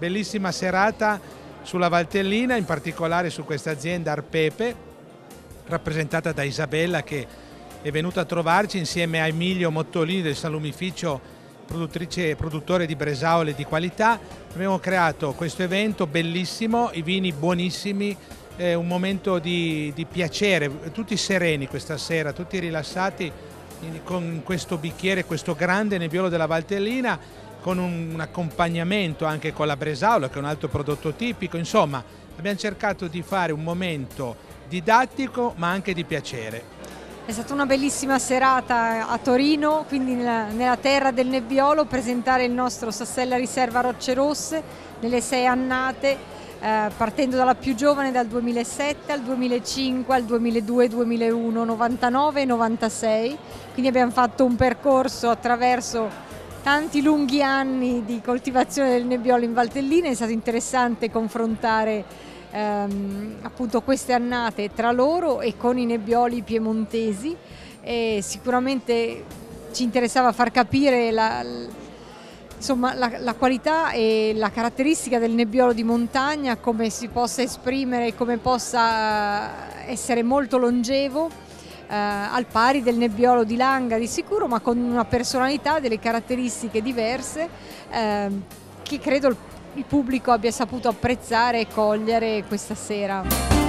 bellissima serata sulla Valtellina, in particolare su questa azienda Arpepe, rappresentata da Isabella, che è venuta a trovarci insieme a Emilio Mottolini del Salumificio, produttrice e produttore di Bresaole di Qualità. Abbiamo creato questo evento bellissimo, i vini buonissimi, un momento di piacere, tutti sereni questa sera, tutti rilassati con questo bicchiere, questo grande Nebbiolo della Valtellina, con un accompagnamento anche con la Bresaola, che è un altro prodotto tipico. Insomma, abbiamo cercato di fare un momento didattico ma anche di piacere. È stata una bellissima serata a Torino, quindi nella terra del Nebbiolo, presentare il nostro Sassella Riserva Rocce Rosse nelle 6 annate, partendo dalla più giovane, dal 2007 al 2005, al 2002, 2001, 99 e 96. Quindi abbiamo fatto un percorso attraverso tanti lunghi anni di coltivazione del Nebbiolo in Valtellina. È stato interessante confrontare appunto queste annate tra loro e con i nebbioli piemontesi, e sicuramente ci interessava far capire la qualità e la caratteristica del nebbiolo di montagna, come si possa esprimere, come possa essere molto longevo, al pari del nebbiolo di Langa di sicuro, ma con una personalità, delle caratteristiche diverse, che credo il pubblico abbia saputo apprezzare e cogliere questa sera.